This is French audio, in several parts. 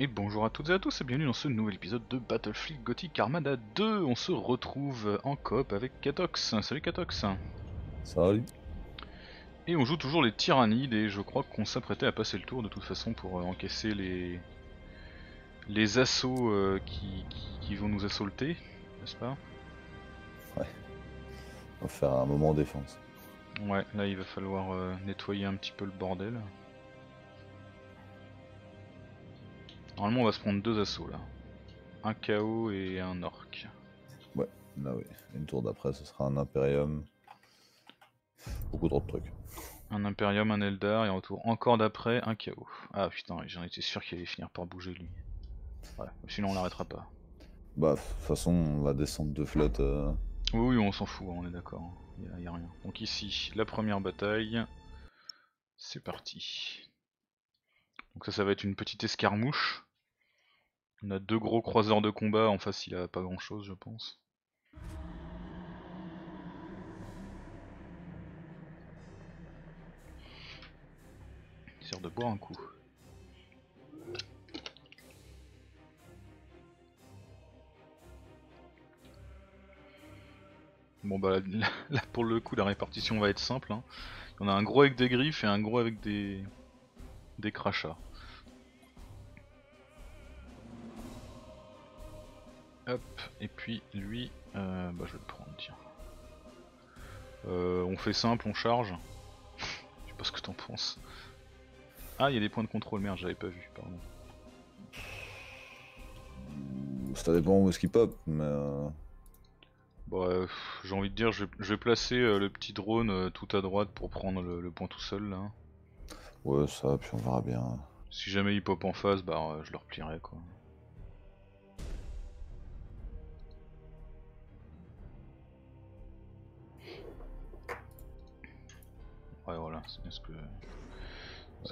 Et bonjour à toutes et à tous et bienvenue dans ce nouvel épisode de Battlefleet Gothic Armada 2. On se retrouve en coop avec Katox. Salut Katox. Salut. Et on joue toujours les Tyrannides et je crois qu'on s'apprêtait à passer le tour de toute façon pour encaisser les assauts qui vont nous assaulter, n'est-ce pas? Ouais. On va faire un moment en défense. Ouais, là il va falloir nettoyer un petit peu le bordel. Normalement on va se prendre deux assauts là. Un KO et un orc. Ouais, là oui. Une tour d'après ce sera un Imperium. Beaucoup trop de trucs. Un Imperium, un Eldar et en retour encore d'après un KO. Ah putain, j'en étais sûr qu'il allait finir par bouger lui. Ouais, sinon on l'arrêtera pas. Bah de toute façon on va descendre de flotte. Oui, oui on s'en fout, on est d'accord. Y a rien. Donc ici, la première bataille. C'est parti. Donc ça va être une petite escarmouche. On a deux gros croiseurs de combat, en face il a pas grand chose je pense. Il sert de boire un coup. Bon bah là pour le coup la répartition va être simple hein. On a un gros avec des griffes et un gros avec des crachats. Hop, et puis lui, bah je vais le prendre, tiens. On fait simple, on charge. Je sais pas ce que t'en penses. Ah, il y a des points de contrôle, merde, j'avais pas vu, pardon. Ça dépend où est-ce qu'il pop, mais... Bon, j'ai envie de dire, je vais placer le petit drone tout à droite pour prendre le point tout seul, là. Ouais, ça, puis on verra bien. Si jamais il pop en face, bah je le replierai, quoi. Ouais voilà, c'est bien ce que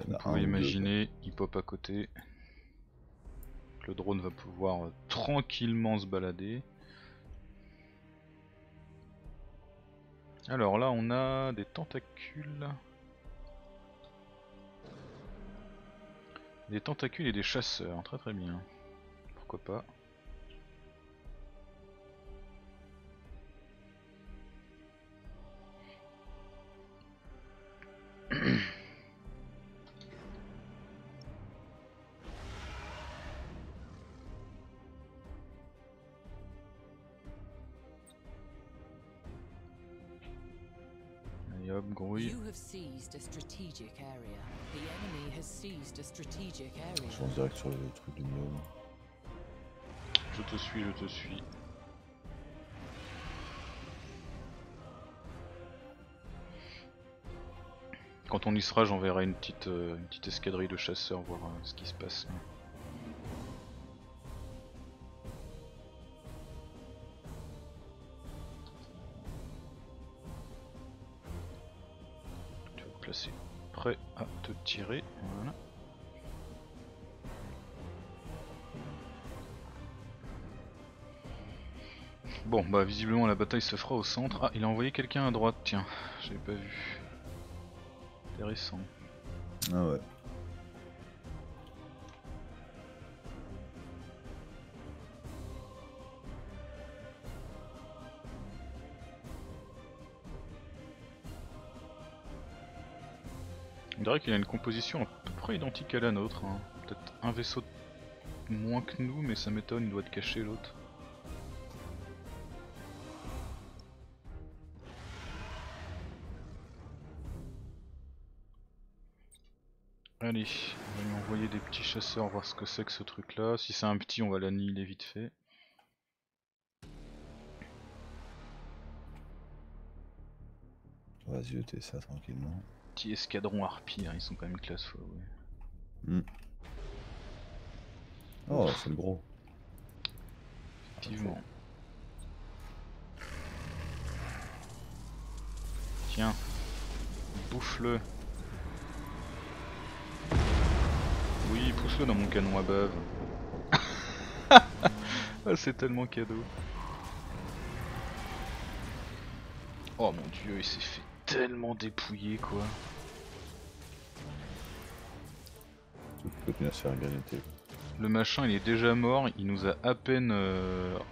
vous pouvez imaginer, il pop à côté. Le drone va pouvoir tranquillement se balader. Alors là on a des tentacules. Des tentacules et des chasseurs, très très bien. Pourquoi pas. Je pense direct sur le truc du milieu. Je te suis, je te suis. Quand on y sera, j'enverrai une petite escadrille de chasseurs voir ce qui se passe. Prêt à te tirer, voilà. Bon bah visiblement la bataille se fera au centre. Ah il a envoyé quelqu'un à droite, tiens, j'avais pas vu. Intéressant. Ah ouais. On dirait qu'il a une composition à peu près identique à la nôtre, hein. Peut-être un vaisseau moins que nous, mais ça m'étonne, il doit être caché l'autre. Allez, on va lui envoyer des petits chasseurs voir ce que c'est que ce truc là, si c'est un petit on va l'annihiler vite fait. On va zioter ça tranquillement. Petit escadron Harpy, hein, ils sont quand même classe fois, ouais. Mm. Oh, c'est le gros. Effectivement. Tiens, bouffe-le. Oui, pousse-le dans mon canon à bave. Ah, c'est tellement cadeau. Oh mon dieu, il s'est fait tellement dépouillé quoi. Tu peux bien se faire grignoter. Le machin il est déjà mort, il nous a à peine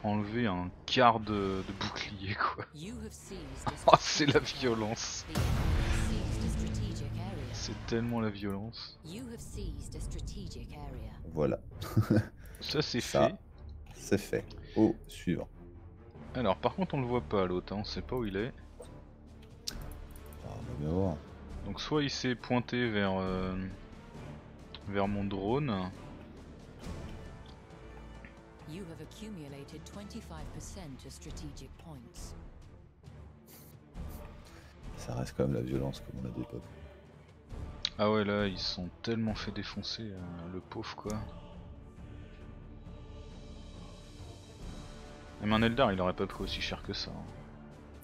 enlevé un quart de bouclier quoi. Oh c'est la violence. C'est tellement la violence. Voilà. Ça c'est fait. C'est fait. Au suivant. Alors par contre on le voit pas l'autre, hein. On sait pas où il est. On va voir. Donc soit il s'est pointé vers, vers mon drone. You have accumulated 25% of strategic points. Ça reste quand même la violence comme on l'a dépassé. Ah ouais là ils sont tellement fait défoncer le pauvre quoi. Et mais un Eldar il aurait pas pris aussi cher que ça. Hein.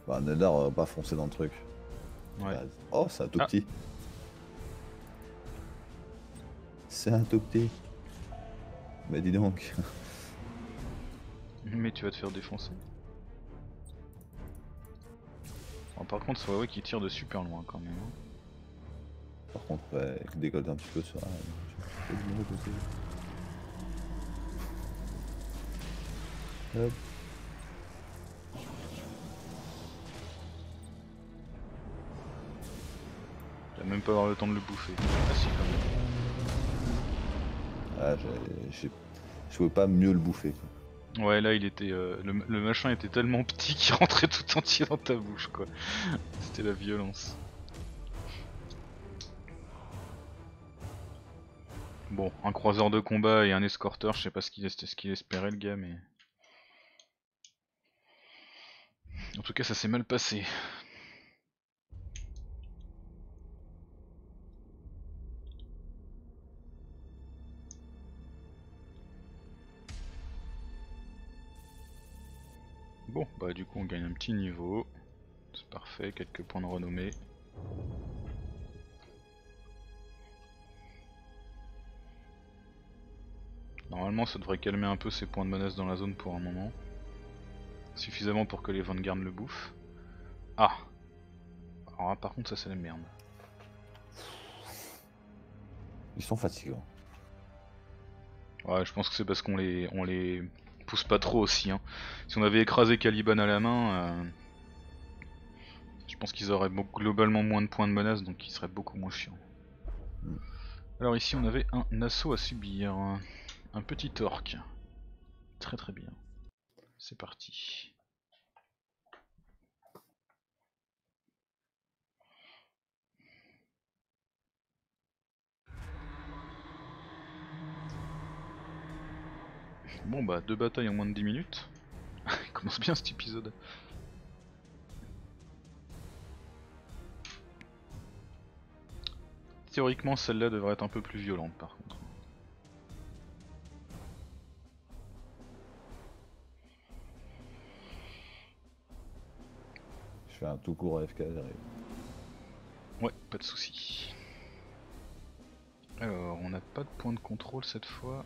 Bah un Eldar aurait pas foncé dans le truc. Ouais. Bah, oh c'est un tout petit. C'est un tout petit. Mais dis donc. Mais tu vas te faire défoncer. Alors, par contre, c'est vrai qu'il tire de super loin quand même. Par contre, ouais, il décolle un petit peu sur. Hop. J'ai même pas avoir le temps de le bouffer. Ah si, quand même. Ah, je pouvais pas mieux le bouffer. Ouais là il était le machin était tellement petit qu'il rentrait tout entier dans ta bouche quoi. C'était la violence. Bon, un croiseur de combat et un escorteur, je sais pas ce qu'il espérait le gars mais. En tout cas ça s'est mal passé. Bon bah du coup on gagne un petit niveau, c'est parfait, quelques points de renommée. Normalement ça devrait calmer un peu ces points de menace dans la zone pour un moment. Suffisamment pour que les Vanguard le bouffent. Ah. Alors là, par contre ça c'est la merde. Ils sont fatigants. Ouais je pense que c'est parce qu'on les pousse pas trop aussi hein. Si on avait écrasé Caliban à la main je pense qu'ils auraient globalement moins de points de menace donc ils seraient beaucoup moins chiants. Alors ici on avait un assaut à subir, un petit orc, très très bien, c'est parti. Bon bah, 2 batailles en moins de 10 minutes. Il commence bien cet épisode. Théoriquement, celle-là devrait être un peu plus violente par contre. Je fais un tout court AFK, j'arrive. Ouais, pas de soucis. Alors, on n'a pas de point de contrôle cette fois.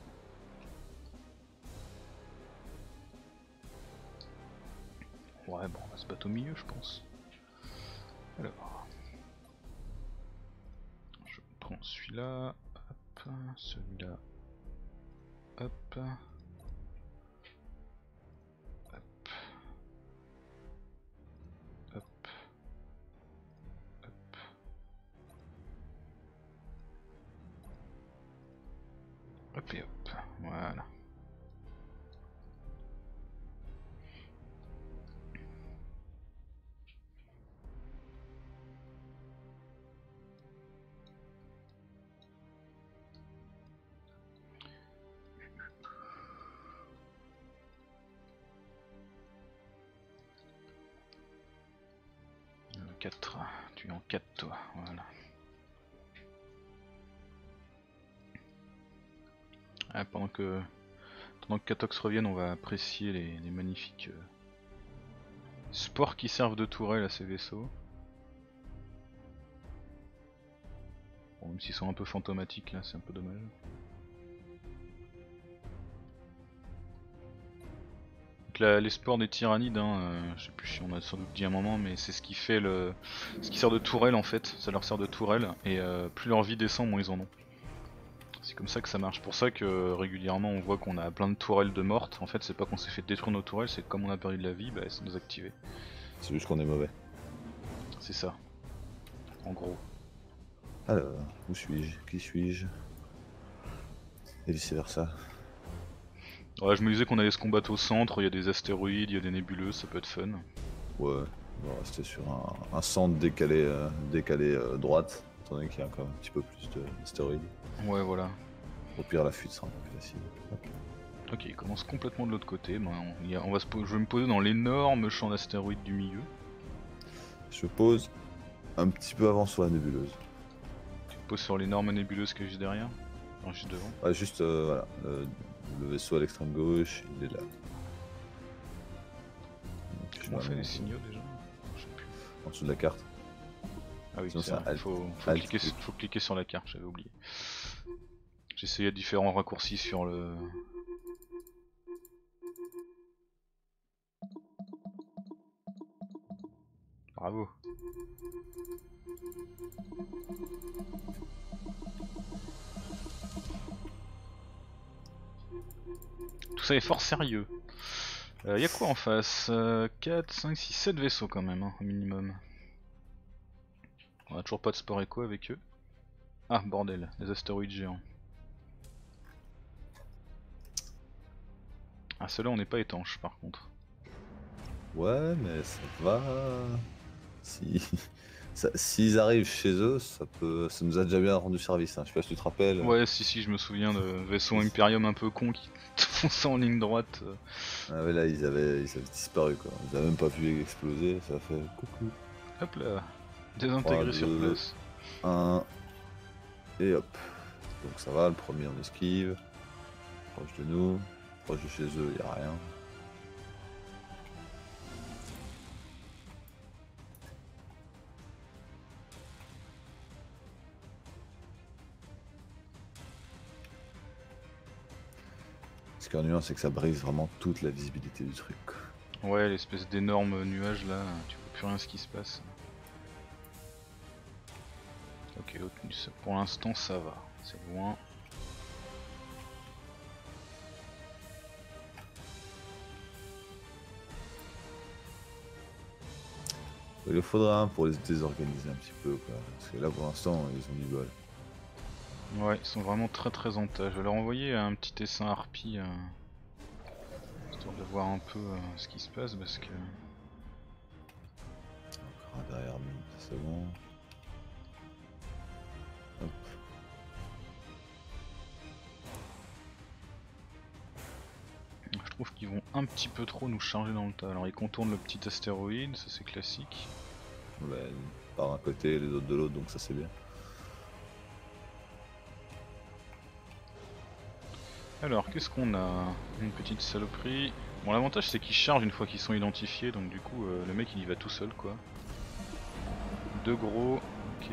Ouais bon on va se battre au milieu je pense. Alors je prends celui-là, hop, celui-là, hop, hop, hop, hop. Hop et hop, voilà. Tu es en 4 toi, voilà. Ah, pendant que Katox revienne, on va apprécier les magnifiques sports qui servent de tourelle à ces vaisseaux. Bon, même s'ils sont un peu fantomatiques là, c'est un peu dommage. Les sports des tyrannides, hein, je sais plus si on a sans doute dit un moment, mais c'est ce qui fait ce qui sert de tourelle en fait, ça leur sert de tourelle et plus leur vie descend, moins ils en ont. C'est comme ça que ça marche, pour ça que régulièrement on voit qu'on a plein de tourelles de mortes. En fait c'est pas qu'on s'est fait détruire nos tourelles, c'est que comme on a perdu de la vie, bah elles sont désactivées. C'est juste qu'on est mauvais. C'est ça, en gros. Alors, où suis-je? Qui suis-je? Et vice versa. Ouais, je me disais qu'on allait se combattre au centre, il y a des astéroïdes, il y a des nébuleuses, ça peut être fun. Ouais, on va rester sur un centre décalé droite, étant donné qu'il y a encore un petit peu plus d'astéroïdes. Ouais, voilà. Au pire, la fuite sera un peu plus facile. Ok, il commence complètement de l'autre côté. Ben, je vais me poser dans l'énorme champ d'astéroïdes du milieu. Je pose un petit peu avant sur la nébuleuse. Tu te poses sur l'énorme nébuleuse qui est juste derrière? Non, juste devant? Ah, juste, voilà. Le vaisseau à l'extrême gauche, il est là. On fait des signaux déjà? Je sais plus. En dessous de la carte. Ah oui, il faut cliquer sur la carte, j'avais oublié. J'essayais différents raccourcis sur le... Bravo. Tout ça est fort sérieux. Y'a quoi en face? 4, 5, 6, 7 vaisseaux quand même, hein, au minimum. On a toujours pas de sport éco avec eux. Ah bordel, des astéroïdes géants. Ah ceux-là on n'est pas étanche par contre. Ouais mais ça va... S'ils arrivent chez eux, ça nous a déjà bien rendu service, hein. Je sais pas si tu te rappelles. Ouais, si, je me souviens de vaisseau Imperium un peu con qui fonçait en ligne droite. Ah ouais, là, ils avaient disparu, quoi. On les a même pas vu exploser, ça a fait coucou. Hop là, désintégré sur place. 1, et hop. Donc ça va, le premier on esquive. Proche de nous, proche de chez eux, y'a rien. Nuance, c'est que ça brise vraiment toute la visibilité du truc. Ouais, l'espèce d'énorme nuage là, tu vois plus rien ce qui se passe. Ok, pour l'instant ça va, c'est loin. Il faudra un pour les désorganiser un petit peu, quoi. Parce que là pour l'instant ils ont du bol. Ouais, ils sont vraiment très en tas. Je vais leur envoyer un petit essaim Harpy, histoire de voir un peu ce qui se passe parce que... Encore un derrière nous, c'est bon. Hop. Je trouve qu'ils vont un petit peu trop nous charger dans le tas. Alors ils contournent le petit astéroïde, ça c'est classique. Ouais, par un côté et les autres de l'autre, donc ça c'est bien. Alors qu'est-ce qu'on a? Une petite saloperie. Bon l'avantage c'est qu'ils chargent une fois qu'ils sont identifiés donc du coup le mec il y va tout seul quoi. Deux gros, ok.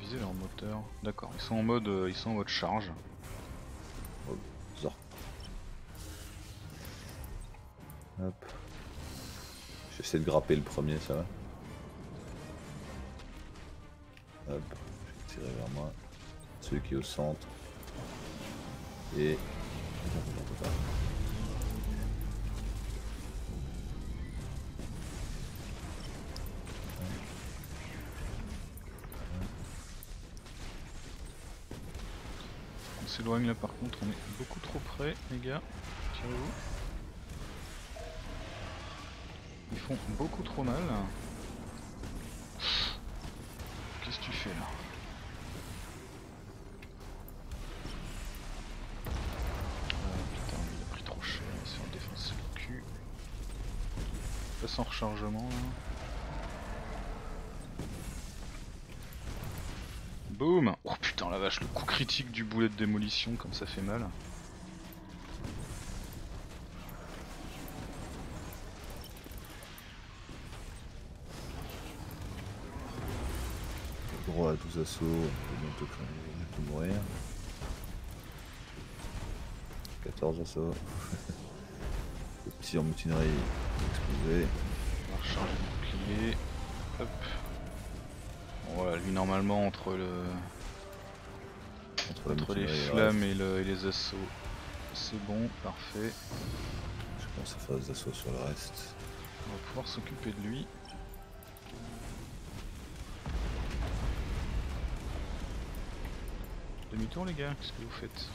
Viser leur moteur. D'accord, ils sont en mode charge. Oh, bizarre. Hop. J'essaie de grapper le premier, ça va. Hop, je vais tirer vers moi, celui qui est au centre, et... On s'éloigne là par contre, on est beaucoup trop près les gars, tirez-vous. Ils font beaucoup trop mal. Tu fais là. Putain, il a pris trop cher, il va se faire défoncer le cul. Pas sans rechargement là. Boum! Oh putain la vache, le coup critique du boulet de démolition, comme ça fait mal. À 12 assauts, on peut bientôt mourir. 14 assauts. Le petit en mutinerie explosé. On va recharger le bouclier. bouclier. Hop. Voilà, lui normalement entre les flammes et les assauts. C'est bon, parfait. Je pense à faire des assauts sur le reste. On va pouvoir s'occuper de lui. Demi-tour les gars, qu'est-ce que vous faites?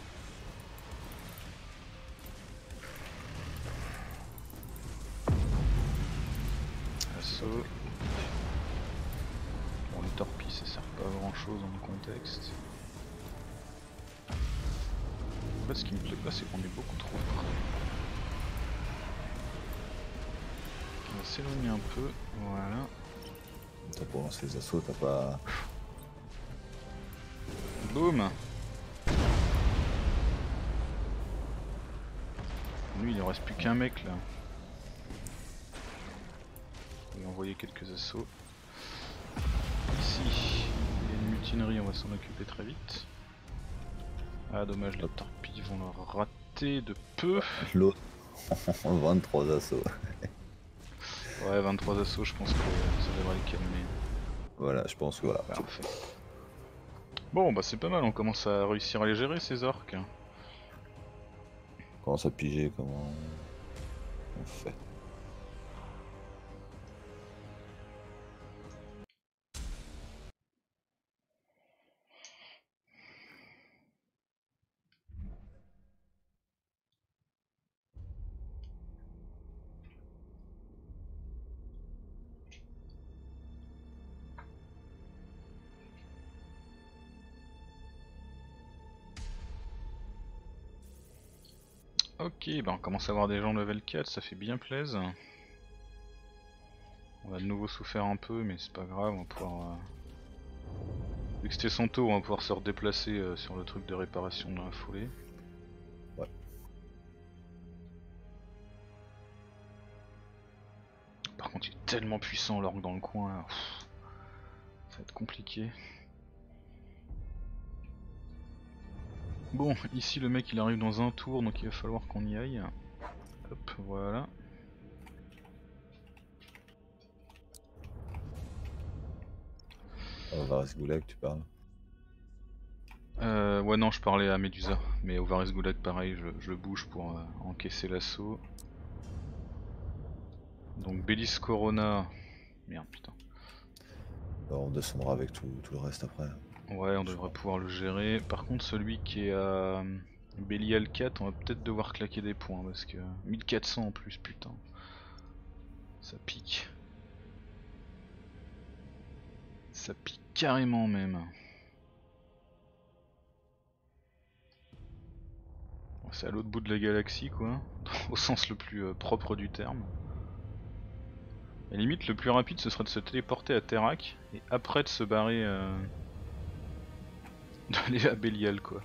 Assaut. Bon, les torpilles ça sert pas à grand chose dans le contexte. Là, ce qui me plaît pas c'est qu'on est beaucoup trop loin. On va s'éloigner un peu, voilà. T'as pour lancer les assauts, t'as pas... Boum! Lui il en reste plus qu'un mec là. On va envoyer quelques assauts. Ici, il y a une mutinerie, on va s'en occuper très vite. Ah dommage, les torpilles vont le rater de peu. L'autre, 23 assauts. Ouais, 23 assauts, je pense que ça devrait les calmer. Voilà, je pense que voilà. Parfait. Bon bah c'est pas mal, on commence à réussir à les gérer ces orques. On commence à piger comment on fait. Ok, bah on commence à avoir des gens level 4, ça fait bien plaisir. On a de nouveau souffert un peu, mais c'est pas grave, on va pouvoir... Vu que c'était son tour, on va pouvoir se redéplacer sur le truc de réparation dans la foulée. Ouais. Par contre, il est tellement puissant l'orgue dans le coin, pff, ça va être compliqué. Bon, ici le mec il arrive dans un tour, donc il va falloir qu'on y aille. Hop, voilà. Ovaris Gholac, tu parles? Ouais, non, je parlais à Medusa, mais Ovaris Gholac, pareil, je bouge pour encaisser l'assaut. Donc Belis Corona. Merde, putain. Alors, on descendra avec tout le reste après. Ouais, on devrait pouvoir le gérer. Par contre, celui qui est à Belial 4, on va peut-être devoir claquer des points parce que 1400 en plus, putain. Ça pique. Ça pique carrément même. C'est à l'autre bout de la galaxie quoi, au sens le plus propre du terme. À la limite, le plus rapide ce serait de se téléporter à Terrak et après de se barrer... d'aller à Belial quoi.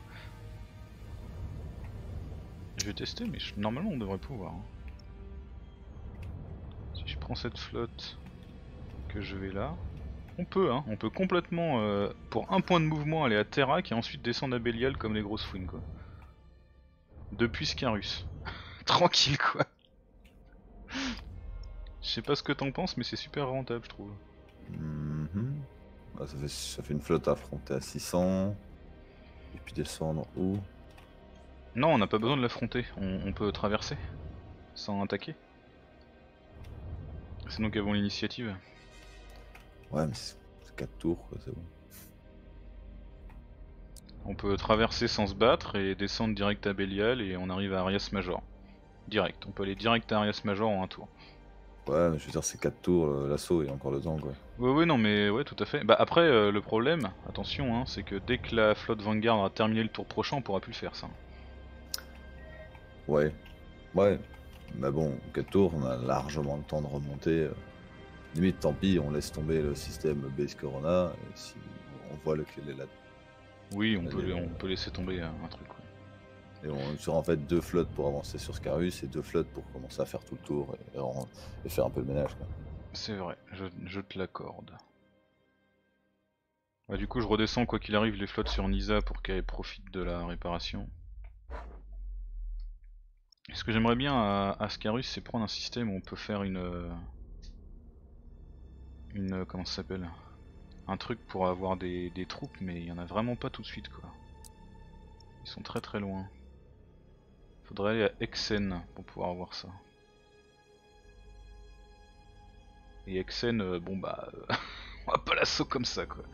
Je vais tester mais normalement on devrait pouvoir. Hein. Si je prends cette flotte que je vais là, on peut complètement pour un point de mouvement aller à Terrak et ensuite descendre à Belial comme les grosses fouines quoi. Depuis Scarus. Tranquille quoi. Je sais pas ce que t'en penses mais c'est super rentable je trouve. Mm-hmm. Bah, ça fait une flotte à affronter à 600. Et puis descendre où? Non, on n'a pas besoin de l'affronter, on peut traverser sans attaquer. C'est nous qui avons l'initiative. Ouais, mais c'est 4 tours quoi, c'est bon. On peut traverser sans se battre et descendre direct à Belial et on arrive à Arias Major. Direct, on peut aller direct à Arias Major en un tour. Ouais, mais je veux dire, c'est 4 tours, l'assaut et encore le temps quoi. Ouais, ouais, non, mais ouais, tout à fait. Bah, après, le problème, attention, hein, c'est que dès que la flotte Vanguard aura terminé le tour prochain, on pourra plus le faire ça. Ouais, ouais, mais bon, 4 tours, on a largement le temps de remonter. Limite, tant pis, on laisse tomber le système Belis Corona. Et si on voit lequel est là. Oui, on peut laisser tomber un truc. Et on sera en fait 2 flottes pour avancer sur Scarus et 2 flottes pour commencer à faire tout le tour et faire un peu le ménage. C'est vrai, je te l'accorde. Bah, du coup je redescends quoi qu'il arrive les flottes sur Nisa pour qu'elles profitent de la réparation. Et ce que j'aimerais bien à Scarus c'est prendre un système où on peut faire une... une comment ça s'appelle, un truc pour avoir des troupes, mais il y en a vraiment pas tout de suite quoi. Ils sont très très loin. Faudrait aller à Hexen pour pouvoir avoir ça. Et Hexen, bon bah, on va pas l'assaut comme ça quoi.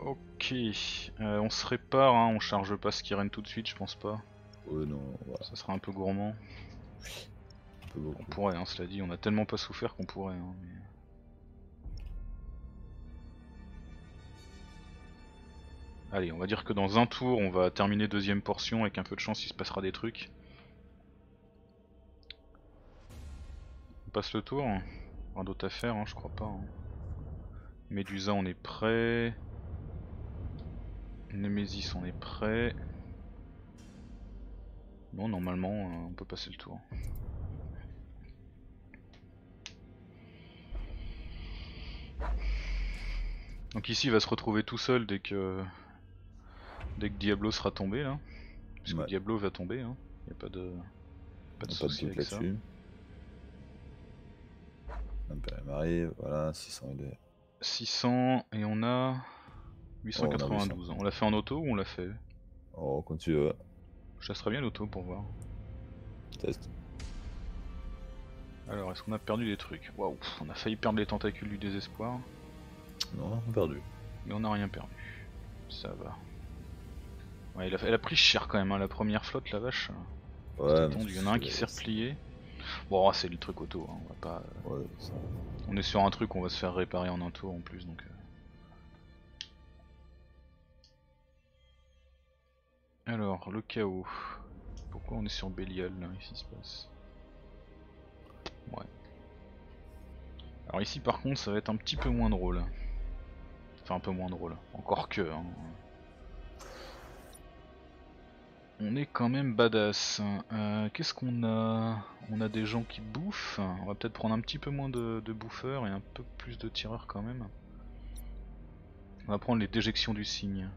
Ok, on se répare, hein, on charge pas ce qui règne tout de suite, je pense pas. Non, voilà. Ça sera un peu gourmand. Un peu beaucoup. On pourrait, hein, cela dit, on a tellement pas souffert qu'on pourrait. Hein, mais... Allez, on va dire que dans un tour, on va terminer deuxième portion, avec un peu de chance, il se passera des trucs. On passe le tour, rien d'autre à faire, hein, je crois pas. Hein. Medusa, on est prêt. Nemesis, on est prêt. Non, normalement, on peut passer le tour. Donc ici, il va se retrouver tout seul dès que Diablo sera tombé là, puisque ouais. Diablo va tomber, hein. Y a pas de souci avec ça. Imperium arrive, voilà, 600 il est... 600 et on a 892. On l'a fait en auto ou on l'a fait? Oh, quand tu veux. Je chasserai bien l'auto pour voir. Test. Alors, est-ce qu'on a perdu des trucs? Waouh, on a failli perdre les tentacules du désespoir. Non, on a perdu. Mais on n'a rien perdu. Ça va. Ouais, elle a pris cher quand même, hein, la première flotte, la vache. Ouais, il y en a un qui s'est replié. Bon, c'est le truc auto, hein, on va pas. Ouais, ça... On est sur un truc, on va se faire réparer en un tour en plus donc. Alors, le chaos. Pourquoi on est sur Belial là? Qu'est-ce qui se passe? Ouais. Alors, ici par contre, ça va être un petit peu moins drôle. Enfin, un peu moins drôle. Encore que. Hein. On est quand même badass. Qu'est-ce qu'on a? On a des gens qui bouffent. On va peut-être prendre un petit peu moins de bouffeurs et un peu plus de tireurs quand même. On va prendre les déjections du cygne.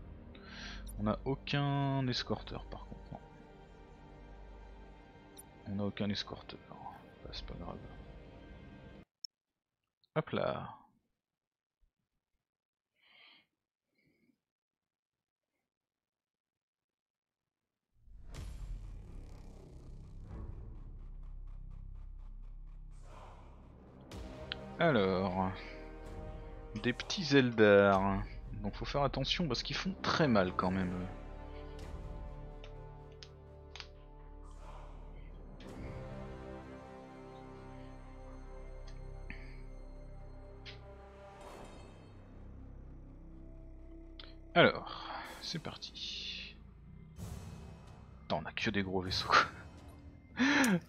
On n'a aucun escorteur par contre. Non. On n'a aucun escorteur. Bah, c'est pas grave. Hop là. Alors. Des petits Eldar. Donc faut faire attention parce qu'ils font très mal quand même. Alors, c'est parti. Attends, on a que des gros vaisseaux.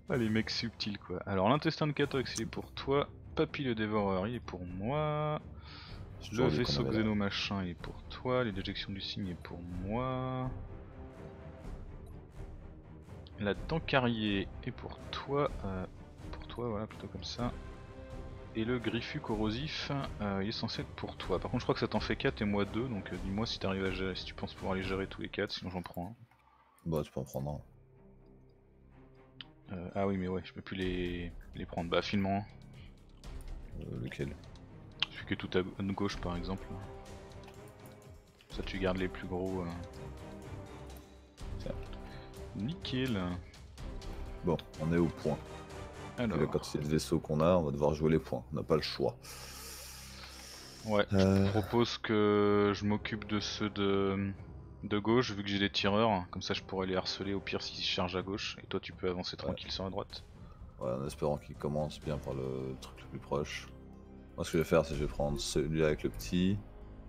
Ah, les mecs subtils quoi. Alors l'intestin de Katox il est pour toi, Papy le dévoreur il est pour moi. Le vaisseau xéno machin est pour toi, les déjections du cygne est pour moi. La tankarie est pour toi voilà plutôt comme ça. Et le griffu corrosif il est censé être pour toi. Par contre je crois que ça t'en fait 4 et moi 2 donc dis-moi si t'arrives à gérer, si tu penses pouvoir les gérer tous les 4, sinon j'en prends un. Bah tu peux en prendre un. Ah oui mais ouais je peux plus les prendre, bah filme-moi un. Lequel? Que tout à gauche par exemple, ça tu gardes les plus gros. Nickel. Bon, on est au point. Alors, quand c'est le vaisseau qu'on a, on va devoir jouer les points, on n'a pas le choix. Ouais, je te propose que je m'occupe de ceux de gauche vu que j'ai des tireurs, comme ça je pourrais les harceler au pire s'ils chargent à gauche et toi tu peux avancer tranquille sur la droite. Ouais, en espérant qu'ils commencent bien par le truc le plus proche. Moi ce que je vais faire c'est que je vais prendre celui-là avec le petit,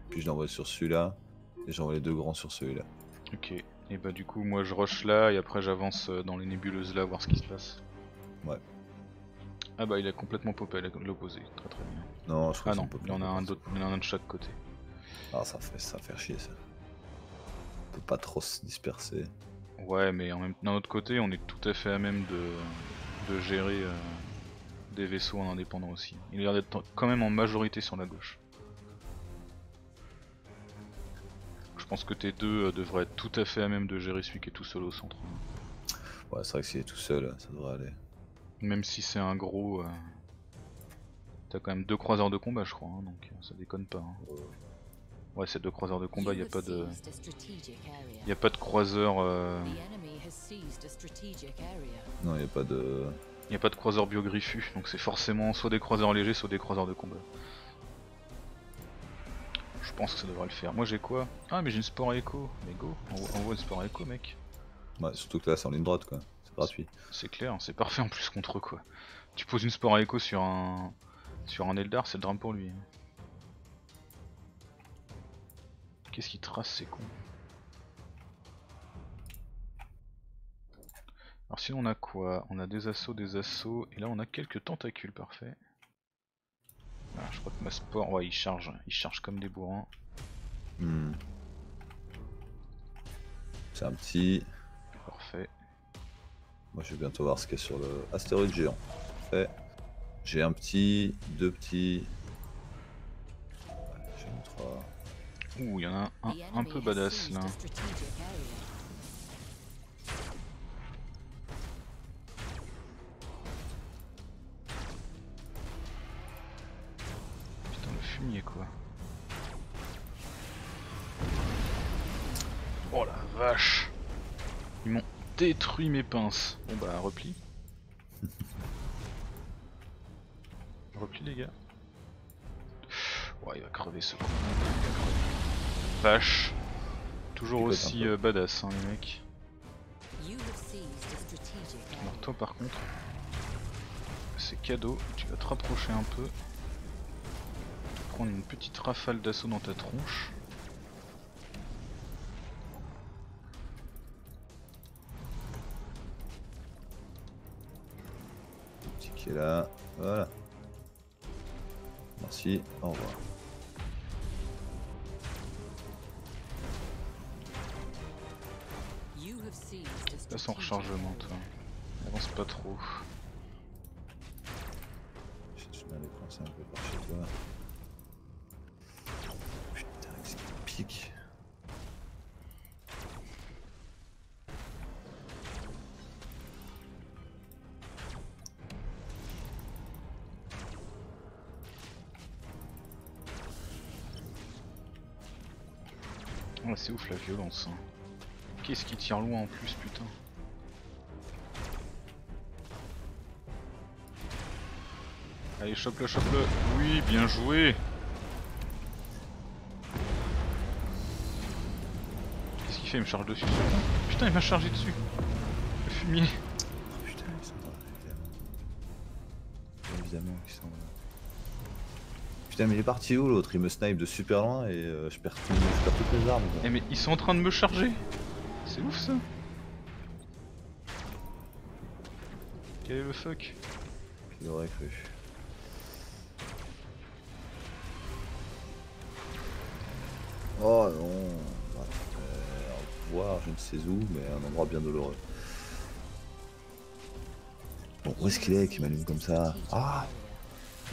puis je l'envoie sur celui-là, et j'envoie les deux grands sur celui-là. Ok, et bah du coup moi je rush là, et après j'avance dans les nébuleuses là, voir ce qui se passe. Ouais. Ah bah il a complètement popé l'opposé, très très bien. Non, je crois que il y en a un d'autre, il y en a un de chaque côté. Ah ça fait chier ça. On peut pas trop se disperser. Ouais mais d'un autre côté on est tout à fait à même de gérer... des vaisseaux en indépendant aussi. Il a l'air d'être quand même en majorité sur la gauche. Je pense que tes deux devraient être tout à fait à même de gérer celui qui est tout seul au centre. Ouais c'est vrai que s'il est tout seul ça devrait aller. Même si c'est un gros... T'as quand même 2 croiseurs de combat je crois, hein, donc ça déconne pas. Hein. Ouais, c'est 2 croiseurs de combat, il n'y a pas de... Y a pas de croiseur... Non, il n'y a pas de... Il n'y a pas de croiseur biogriffu, donc c'est forcément soit des croiseurs légers, soit des croiseurs de combat. Je pense que ça devrait le faire. Moi j'ai quoi? Ah mais j'ai une sport écho. Mais go, envoie une sport écho mec. Ouais, surtout que là c'est en ligne droite quoi, c'est gratuit. C'est clair, c'est parfait en plus contre eux, quoi. Tu poses une sport écho sur un Eldar, c'est le drame pour lui. Qu'est-ce qu'il trace ces cons? Alors sinon on a quoi? On a des assauts, et là on a quelques tentacules, parfait. Ah, je crois que ma sport, ouais il charge comme des bourrins. Mmh. C'est un petit. Parfait. Moi je vais bientôt voir ce qu'il y a sur le astéroïde géant. Parfait. J'ai un petit, 2 petits. J'ai une 3. Ouh, il y en a un peu badass là. Quoi. Oh la vache, ils m'ont détruit mes pinces. Bon bah repli. Repli les gars. Ouais il va crever ce con. Vache. Toujours aussi badass hein les mecs. Alors toi par contre, c'est cadeau, tu vas te rapprocher un peu. Une petite rafale d'assaut dans ta tronche. Le petit qui est là, voilà. Merci, au revoir. Là sans rechargement toi. Avance pas trop. Je vais aller prendre ça un peu par chez toi. Oh, c'est ouf la violence hein. Qu'est-ce qui tire loin en plus putain. Allez chope le oui bien joué. Il me charge dessus. Putain, il m'a chargé dessus. Le fumier. Oh putain, ils sont là. Évidemment qu'ils sont là. Putain, mais il est parti où l'autre? Il me snipe de super loin et je perds toutes les armes. Eh mais ils sont en train de me charger. C'est ouf ça. Quel est le fuck? Qui l'aurait cru? Oh non. Voir, je ne sais où, mais un endroit bien douloureux. Bon, où est-ce qu'il est qui m'allume comme ça? Ah,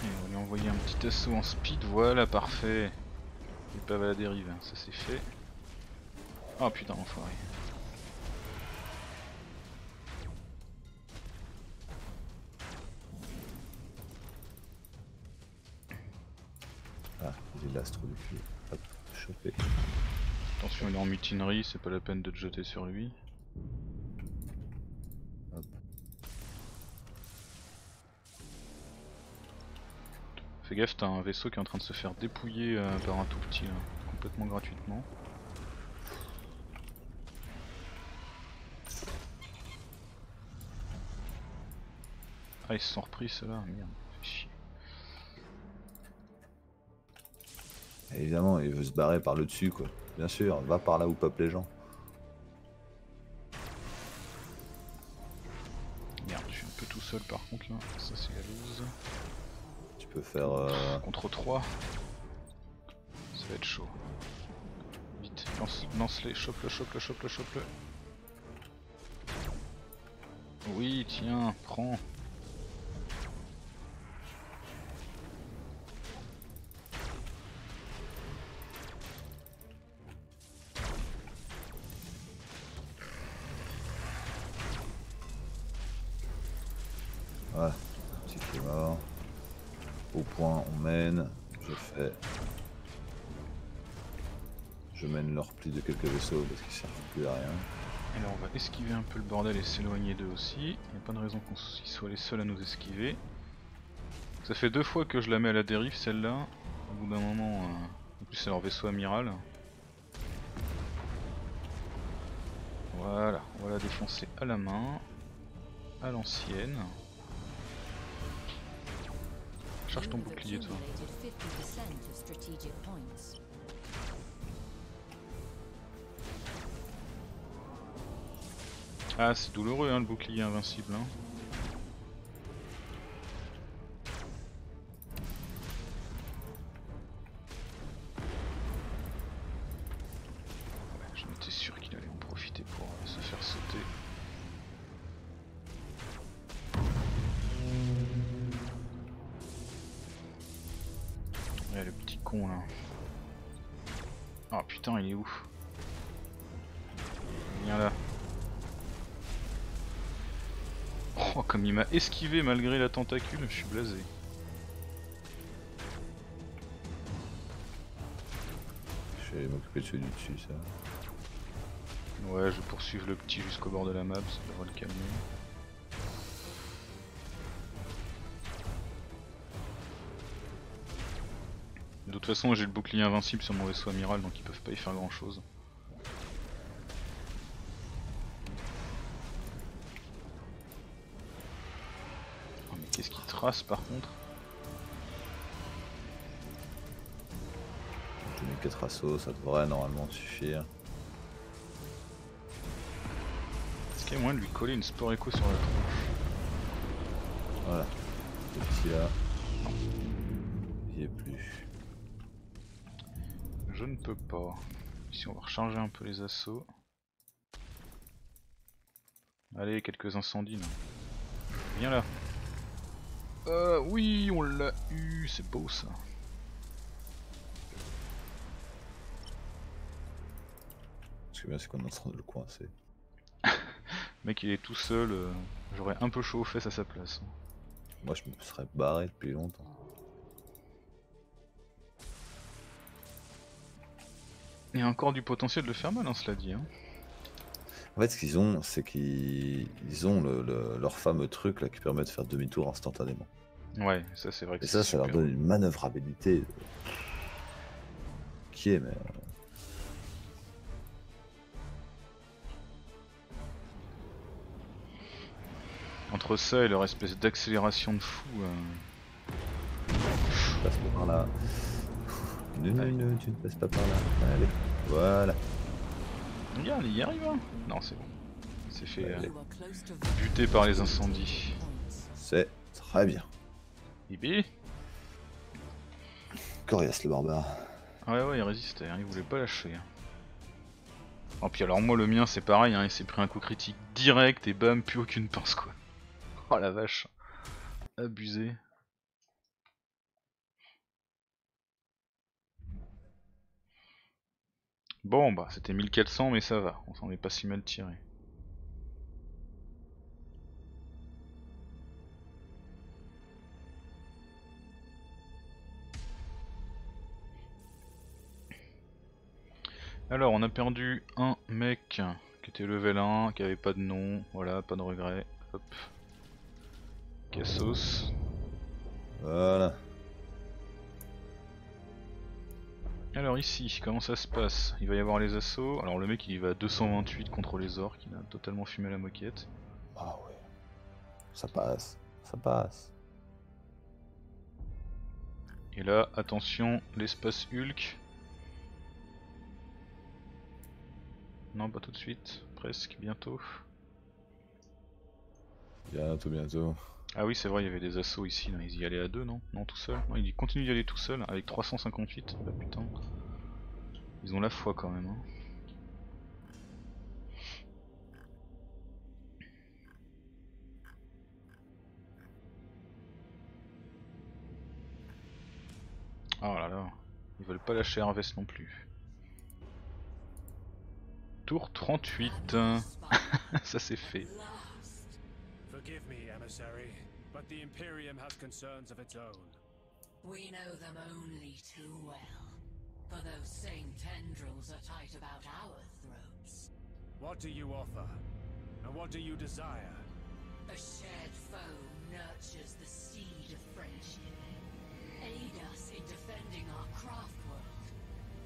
on va lui envoyer un petit assaut en speed, voilà, parfait. Il est pas à la dérive, hein. Ça c'est fait. Ah putain, enfoiré. Ah, il est l'astre du cul. Hop, chopé. Attention, il est en mutinerie, c'est pas la peine de te jeter sur lui. Hop. Fais gaffe, t'as un vaisseau qui est en train de se faire dépouiller par un tout petit, là, complètement gratuitement. Ah, ils se sont repris ceux-là, merde, fait chier. Évidemment, il veut se barrer par le dessus, quoi. Bien sûr, va par là où peuplent les gens. Merde, je suis un peu tout seul par contre là, ça c'est la loose. Tu peux faire... Contre 3. Ça va être chaud. Vite, lance-les, chope-le. Oui, tiens, prends. Voilà, petit qui est mort. Au point, on mène. Je fais. Je mène le repli de quelques vaisseaux parce qu'ils servent plus à rien. Et là, on va esquiver un peu le bordel et s'éloigner d'eux aussi. Il n'y a pas de raison qu'on soit les seuls à nous esquiver. Ça fait deux fois que je la mets à la dérive, celle-là. Au bout d'un moment, en plus, c'est leur vaisseau amiral. Voilà, on va la défoncer à la main, à l'ancienne. Charge ton bouclier, toi. Ah, c'est douloureux hein, le bouclier invincible. Hein. Il m'a esquivé malgré la tentacule, je suis blasé. Je vais m'occuper de celui du dessus, ça. Ouais, je vais poursuivre le petit jusqu'au bord de la map, ça devrait le calmer. De toute façon, j'ai le bouclier invincible sur mon vaisseau amiral, donc ils peuvent pas y faire grand chose. Qu'est-ce qu'il trace par contre? Tous les 4 assauts, ça devrait normalement suffire. Est-ce qu'il y a moyen de lui coller une spore écho sur la tronche? Voilà. Le petit là. Il n'y est plus. Je ne peux pas. Ici on va recharger un peu les assauts. Allez, quelques incendies là. Viens là. Oui, on l'a eu, c'est beau ça. Ce qui est bien, c'est qu'on est en train de le coincer. Mec, il est tout seul, j'aurais un peu chaud aux fesses à sa place. Moi, je me serais barré depuis longtemps. Il y a encore du potentiel de faire mal, hein, cela dit. Hein. En fait, ce qu'ils ont, c'est qu'ils ont leur fameux truc là qui permet de faire demi-tour instantanément. Ouais, ça c'est vrai que c'est super. Et ça leur donne une manœuvrabilité. Qui est, mais. Entre ça et leur espèce d'accélération de fou. Tu passes pas par là. Non, tu ne passes pas par là. Allez, voilà. Regarde, il y arrive hein. Non, c'est bon. C'est fait buter par les incendies. C'est très bien. Hippie Corias le barbare. Ah ouais, il résistait, hein, il voulait pas lâcher. Oh, puis alors moi, le mien, c'est pareil, hein, il s'est pris un coup critique direct et bam, plus aucune pince quoi. Oh la vache. Abusé. Bon bah c'était 1400 mais ça va, on s'en est pas si mal tiré. Alors on a perdu un mec qui était level 1, qui avait pas de nom, voilà, pas de regret, hop. Cassos. Voilà. Alors ici, comment ça se passe? Il va y avoir les assauts. Alors le mec il va à 228 contre les orques, il a totalement fumé la moquette. Ah ouais. Ça passe, ça passe. Et là, attention, l'espace Hulk. Non, pas tout de suite, presque, bientôt. Bientôt, bientôt. Ah oui, c'est vrai, il y avait des assauts ici, là. Ils y allaient à deux, non? Non, tout seul? Non, ils continuent d'y aller tout seul, avec 358. Bah putain. Ils ont la foi quand même. Hein. Oh là là. Ils veulent pas lâcher Harvest non plus. Tour 38. Ça c'est fait. But the Imperium has concerns of its own. We know them only too well. For those same tendrils are tight about our throats. What do you offer? And what do you desire? A shared foe nurtures the seed of friendship. Aid us in defending our craft world,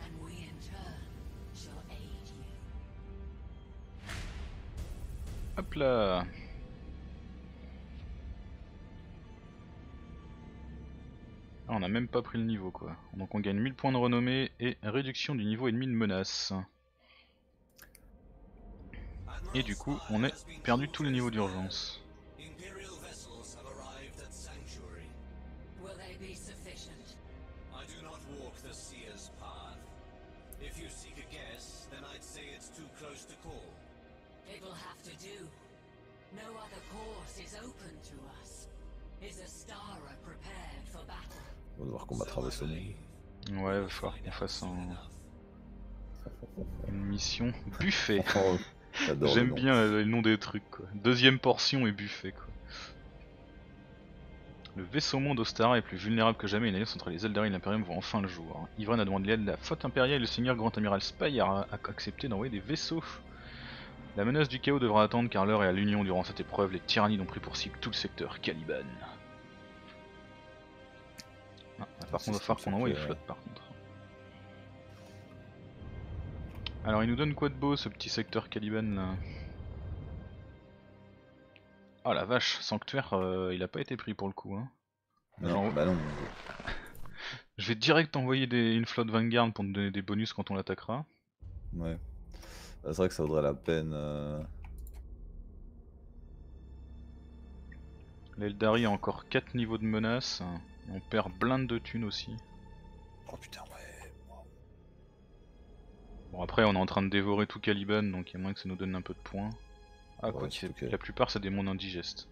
and we in turn shall aid you. Hop là. Ah, on a même pas pris le niveau quoi. Donc on gagne 1000 points de renommée et réduction du niveau ennemi de menace. Et du coup, on a perdu tous les niveaux d'urgence. Imperial vessels have arrived at Sanctuaire. Will they be sufficient? I do not walk the seer's path. If you seek a guess, then I'd say it's too close to call. It'll have to do. No other course is open to us. Is Ostara prepared for battle? On va devoir combattre avec ce monde. Ouais, va falloir qu'on fasse une mission buffet. J'aime bien le nom des trucs quoi. Deuxième portion et buffet quoi. Le vaisseau monde Ostara est plus vulnérable que jamais. Une alliance entre les Eldar et l'Imperium voit enfin le jour. Ivran a demandé l'aide de la flotte impériale. Le seigneur grand amiral Spy a accepté d'envoyer des vaisseaux. La menace du chaos devra attendre car l'heure est à l'union. Durant cette épreuve, les tyrannides ont pris pour cible tout le secteur Caliban. Ah, par contre, il va falloir qu'on envoie les flottes par contre. Alors il nous donne quoi de beau ce petit secteur Caliban là? Oh la vache, Sanctuaire il a pas été pris pour le coup hein. Non, genre... bah non. Je vais direct envoyer une flotte Vanguard pour nous donner des bonus quand on l'attaquera. Ouais. C'est vrai que ça vaudrait la peine. L'Eldari a encore 4 niveaux de menace. On perd blinde de thunes aussi. Oh putain ouais. Bon après on est en train de dévorer tout Caliban donc il y a moyen que ça nous donne un peu de points. Ah ouais, quoi okay. La plupart c'est des mondes indigestes.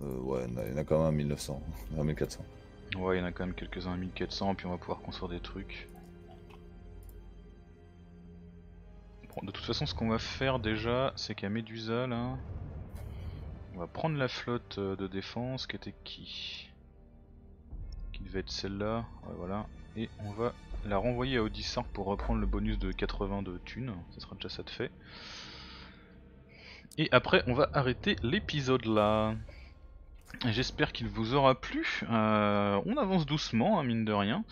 Ouais il y en a quand même 1900, 1400. Ouais il y en a quand même quelques-uns à 1400 puis on va pouvoir construire des trucs. Bon de toute façon ce qu'on va faire déjà c'est qu'à Medusa là, on va prendre la flotte de défense qui était qui devait être celle-là, ouais voilà. Et on va la renvoyer à Odyssar pour reprendre le bonus de 80 de thunes, ça sera déjà ça de fait. Et après on va arrêter l'épisode là. J'espère qu'il vous aura plu, on avance doucement hein, mine de rien.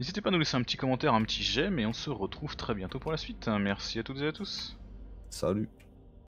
N'hésitez pas à nous laisser un petit commentaire, un petit j'aime et on se retrouve très bientôt pour la suite. Merci à toutes et à tous. Salut.